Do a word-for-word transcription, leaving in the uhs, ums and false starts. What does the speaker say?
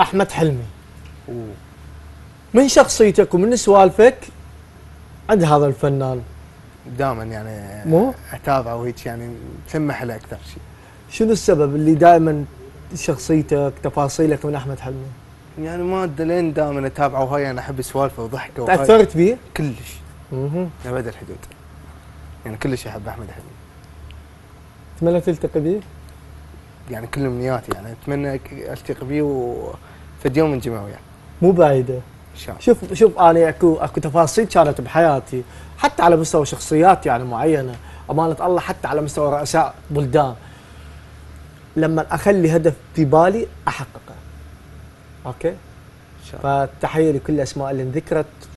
أحمد حلمي. أوه. من شخصيتك ومن سوالفك عند هذا الفنان؟ دائما يعني مو؟ اتابعه وهيك يعني تلمح له اكثر شيء. شنو السبب اللي دائما شخصيتك تفاصيلك من أحمد حلمي؟ يعني ما ادري لين دائما اتابعه وهاي انا احب سوالفه وضحكه. تاثرت به؟ كلش. اها. لبعد الحدود. يعني كلش احب أحمد حلمي. تتمنى تلتقي به؟ يعني كل امنياتي يعني اتمنى التقي بيه وفد يوم نجمع وياه. يعني. مو بعيده. ان شاء الله. شوف شوف انا اكو اكو تفاصيل كانت بحياتي حتى على مستوى شخصيات يعني معينه، امانه الله حتى على مستوى رؤساء بلدان. لما اخلي هدف في بالي احققه. اوكي؟ ان شاء الله. فتحيه لكل الاسماء اللي انذكرت.